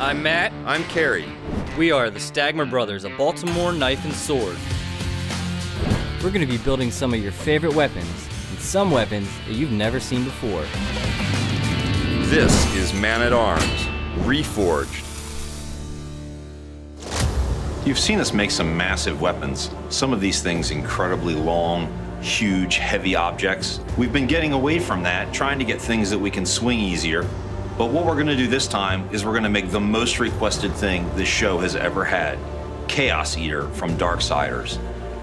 I'm Matt. I'm Kerry. We are the Stagmer Brothers of Baltimore Knife and Sword. We're going to be building some of your favorite weapons, and some weapons that you've never seen before. This is Man at Arms, Reforged. You've seen us make some massive weapons. Some of these things incredibly long, huge, heavy objects. We've been getting away from that, trying to get things that we can swing easier. But what we're going to do this time is we're going to make the most requested thing this show has ever had, Chaoseater from Darksiders.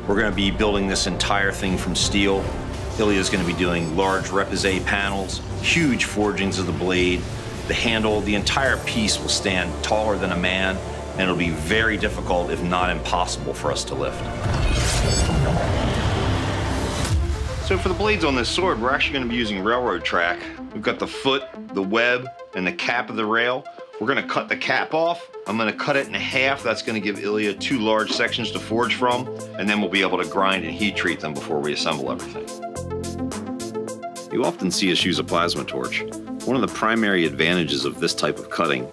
We're going to be building this entire thing from steel. Ilya's going to be doing large repoussé panels, huge forgings of the blade, the handle. The entire piece will stand taller than a man, and it'll be very difficult, if not impossible, for us to lift. So for the blades on this sword, we're actually going to be using railroad track. We've got the foot, the web, and the cap of the rail. We're gonna cut the cap off. I'm gonna cut it in half. That's gonna give Ilya two large sections to forge from, and then we'll be able to grind and heat treat them before we assemble everything. You often see us use a plasma torch. One of the primary advantages of this type of cutting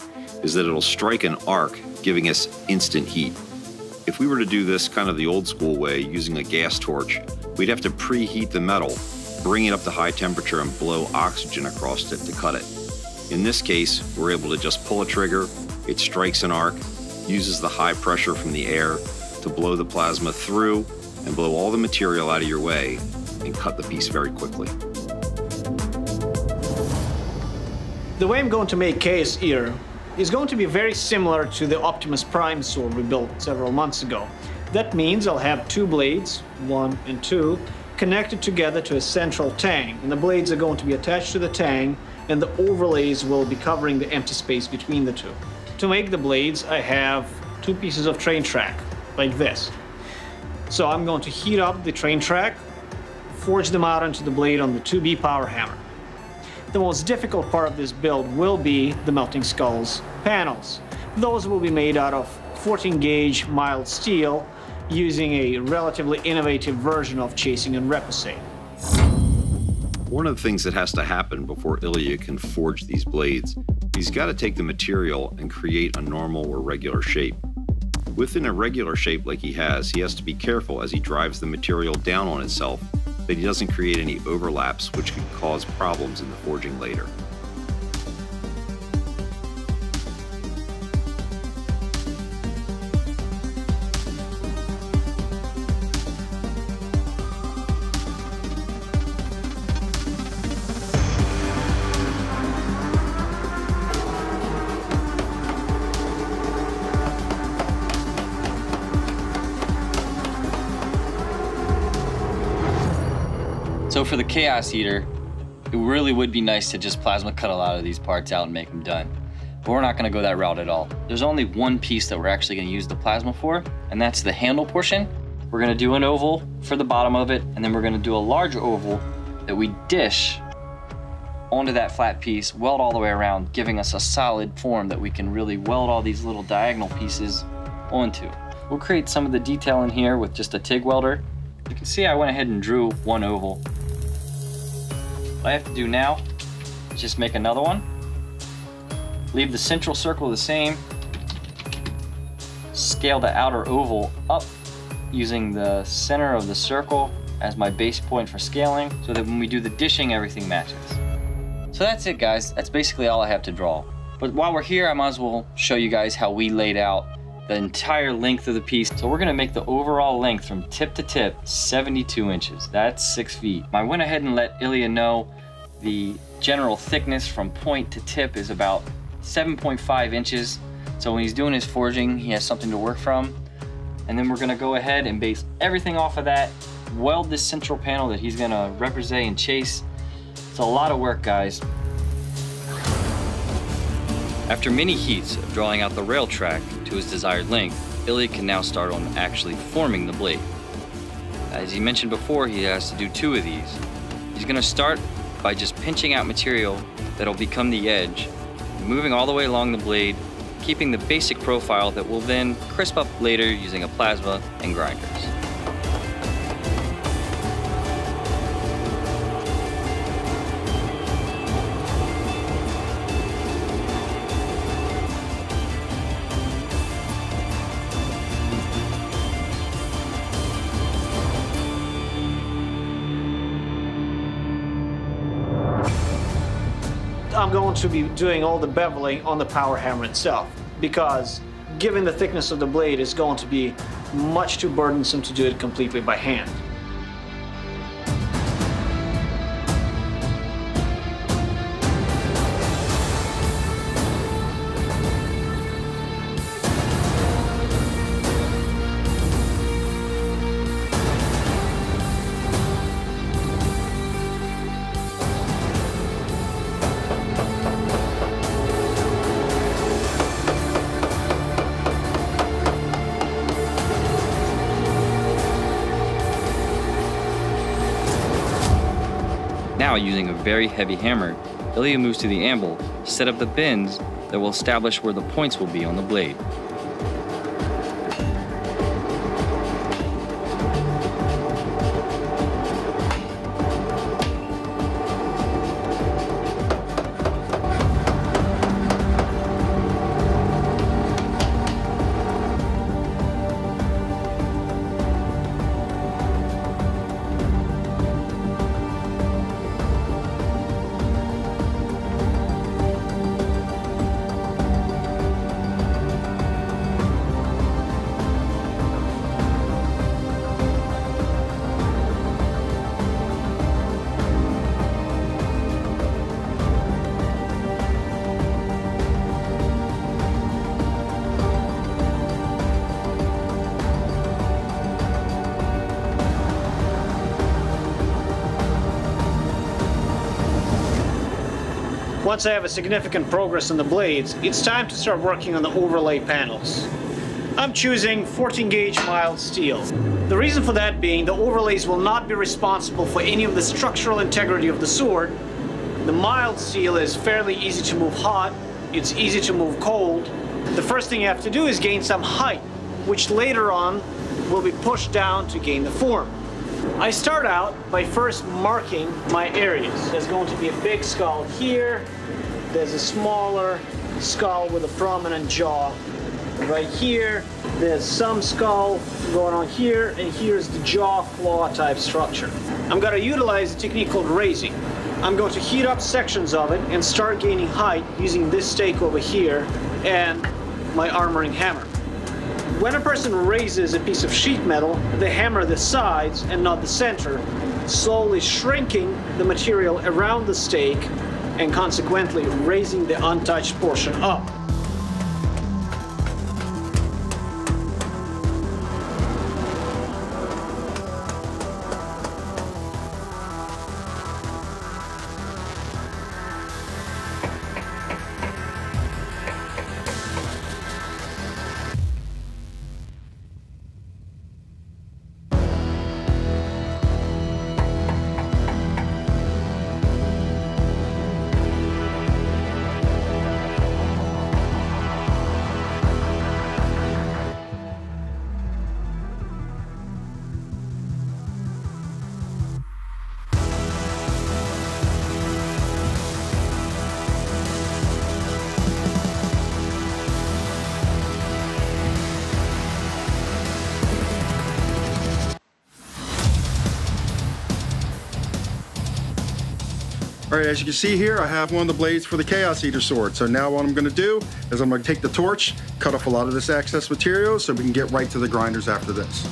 is that it'll strike an arc, giving us instant heat. If we were to do this kind of the old school way, using a gas torch, we'd have to preheat the metal, bring it up to high temperature, and blow oxygen across it to cut it. In this case, we're able to just pull a trigger, it strikes an arc, uses the high pressure from the air to blow the plasma through and blow all the material out of your way and cut the piece very quickly. The way I'm going to make Chaoseater is going to be very similar to the Optimus Prime sword we built several months ago. That means I'll have two blades, 1 and 2, connected together to a central tang, and the blades are going to be attached to the tang, and the overlays will be covering the empty space between the two. To make the blades, I have two pieces of train track, like this. So I'm going to heat up the train track, forge them out onto the blade on the 2B power hammer. The most difficult part of this build will be the melting skulls panels. Those will be made out of 14-gauge mild steel, using a relatively innovative version of chasing and repoussé. One of the things that has to happen before Ilya can forge these blades, he's got to take the material and create a normal or regular shape. With an irregular shape like he has to be careful as he drives the material down on itself that he doesn't create any overlaps which could cause problems in the forging later. So for the Chaoseater, it really would be nice to just plasma cut a lot of these parts out and make them done. But we're not gonna go that route at all. There's only one piece that we're actually gonna use the plasma for, and that's the handle portion. We're gonna do an oval for the bottom of it, and then we're gonna do a large oval that we dish onto that flat piece, weld all the way around, giving us a solid form that we can really weld all these little diagonal pieces onto. We'll create some of the detail in here with just a TIG welder. You can see I went ahead and drew one oval. What I have to do now is just make another one. Leave the central circle the same. Scale the outer oval up using the center of the circle as my base point for scaling so that when we do the dishing, everything matches. So that's it, guys. That's basically all I have to draw. But while we're here, I might as well show you guys how we laid out the entire length of the piece. So we're gonna make the overall length from tip to tip 72 inches. That's 6 feet. I went ahead and let Ilya know the general thickness from point to tip is about 7.5 inches. So when he's doing his forging, he has something to work from. And then we're gonna go ahead and base everything off of that, weld this central panel that he's gonna represent and chase. It's a lot of work, guys. After many heats of drawing out the rail track to his desired length, Ilya can now start on actually forming the blade. As he mentioned before, he has to do two of these. He's going to start by just pinching out material that'll become the edge, moving all the way along the blade, keeping the basic profile that will then crisp up later using a plasma and grinders. I'm going to be doing all the beveling on the power hammer itself, because given the thickness of the blade, it's going to be much too burdensome to do it completely by hand. Now, using a very heavy hammer, Ilya moves to the anvil to set up the bends that will establish where the points will be on the blade. Once I have a significant progress in the blades, it's time to start working on the overlay panels. I'm choosing 14 gauge mild steel. The reason for that being the overlays will not be responsible for any of the structural integrity of the sword. The mild steel is fairly easy to move hot, it's easy to move cold. The first thing you have to do is gain some height, which later on will be pushed down to gain the form. I start out by first marking my areas. There's going to be a big skull here. There's a smaller skull with a prominent jaw right here. There's some skull going on here, and here's the jaw claw type structure. I'm going to utilize a technique called raising. I'm going to heat up sections of it and start gaining height using this stake over here and my armoring hammer. When a person raises a piece of sheet metal, they hammer the sides and not the center, slowly shrinking the material around the stake and consequently raising the untouched portion up. All right, as you can see here, I have one of the blades for the Chaoseater sword. So now what I'm gonna do is I'm gonna take the torch, cut off a lot of this excess material so we can get right to the grinders after this.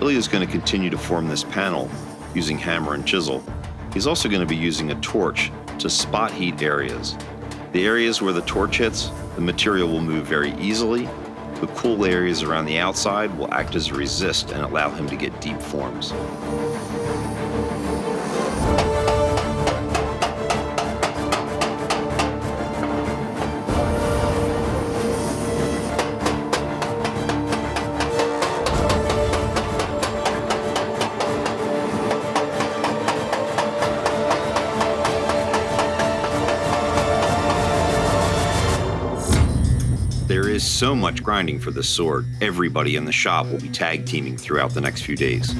Ilya is going to continue to form this panel using hammer and chisel. He's also going to be using a torch to spot heat areas. The areas where the torch hits, the material will move very easily. The cool areas around the outside will act as a resist and allow him to get deep forms. There is so much grinding for this sword, everybody in the shop will be tag teaming throughout the next few days.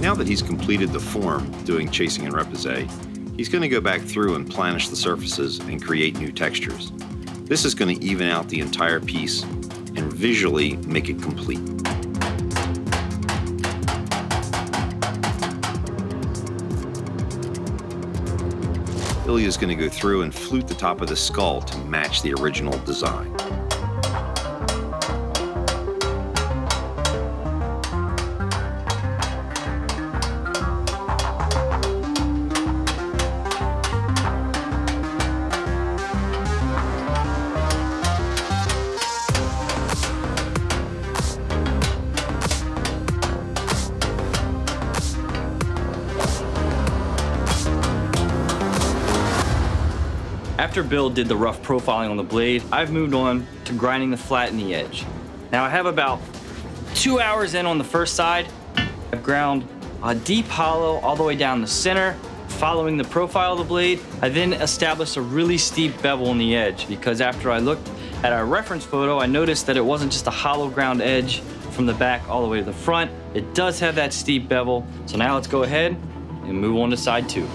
Now that he's completed the form doing chasing and repoussé, he's going to go back through and planish the surfaces and create new textures. This is going to even out the entire piece and visually make it complete. Ilya's going to go through and flute the top of the skull to match the original design. After Bill did the rough profiling on the blade, I've moved on to grinding the flat and the edge. Now I have about 2 hours in on the first side. I've ground a deep hollow all the way down the center. Following the profile of the blade, I then established a really steep bevel on the edge because after I looked at our reference photo, I noticed that it wasn't just a hollow ground edge from the back all the way to the front. It does have that steep bevel. So now let's go ahead and move on to side two.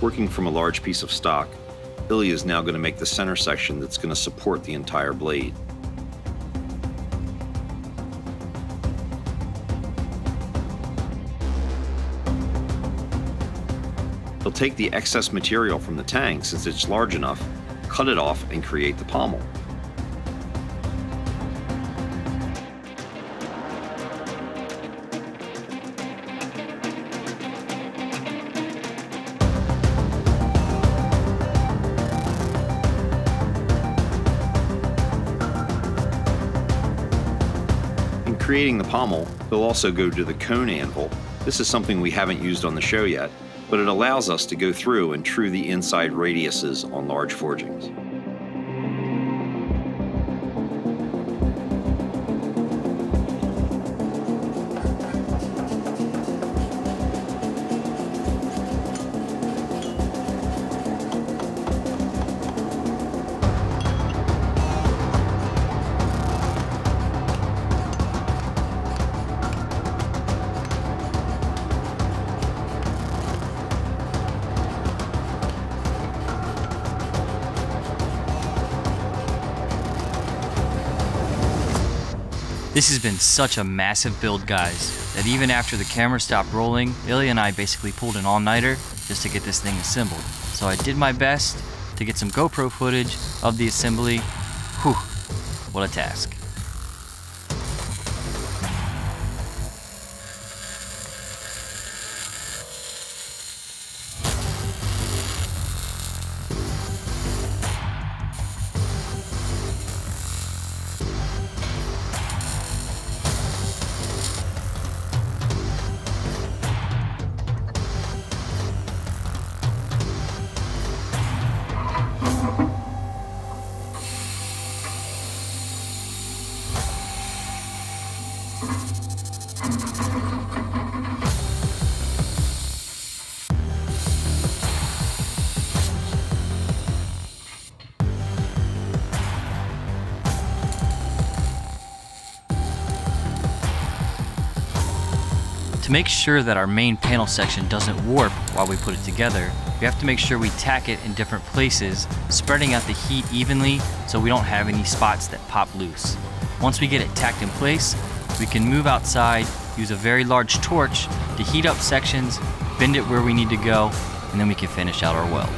Working from a large piece of stock, Ilya is now going to make the center section that's going to support the entire blade. He'll take the excess material from the tang, since it's large enough, cut it off and create the pommel. Creating the pommel, they'll also go to the cone anvil. This is something we haven't used on the show yet, but it allows us to go through and true the inside radiuses on large forgings. This has been such a massive build, guys, that even after the camera stopped rolling, Ilya and I basically pulled an all-nighter just to get this thing assembled. So I did my best to get some GoPro footage of the assembly. Whew, what a task. To make sure that our main panel section doesn't warp while we put it together, we have to make sure we tack it in different places, spreading out the heat evenly so we don't have any spots that pop loose. Once we get it tacked in place, we can move outside, use a very large torch to heat up sections, bend it where we need to go, and then we can finish out our weld.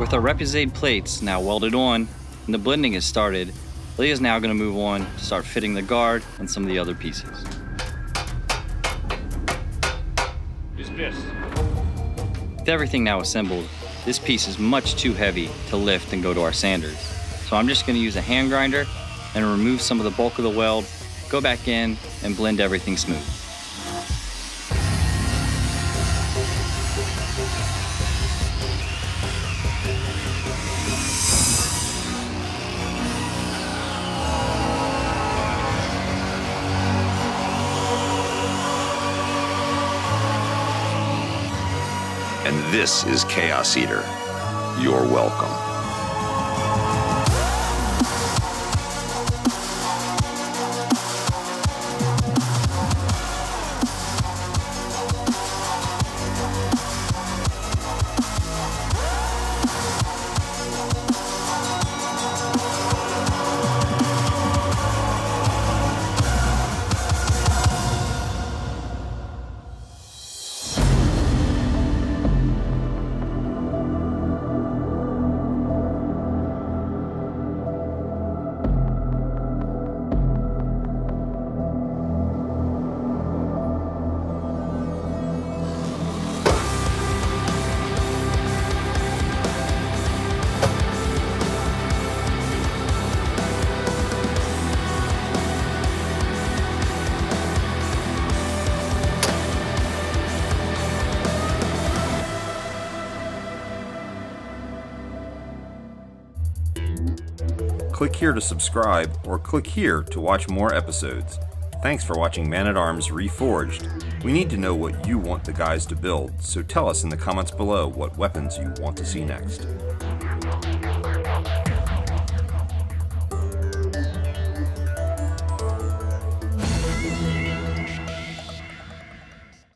With our Repusade plates now welded on and the blending has started, Leah's now going to move on to start fitting the guard and some of the other pieces. With everything now assembled, this piece is much too heavy to lift and go to our sanders. So I'm just going to use a hand grinder and remove some of the bulk of the weld, go back in and blend everything smooth. And this is Chaoseater. You're welcome. Click here to subscribe or click here to watch more episodes. Thanks for watching Man at Arms Reforged. We need to know what you want the guys to build, so tell us in the comments below what weapons you want to see next.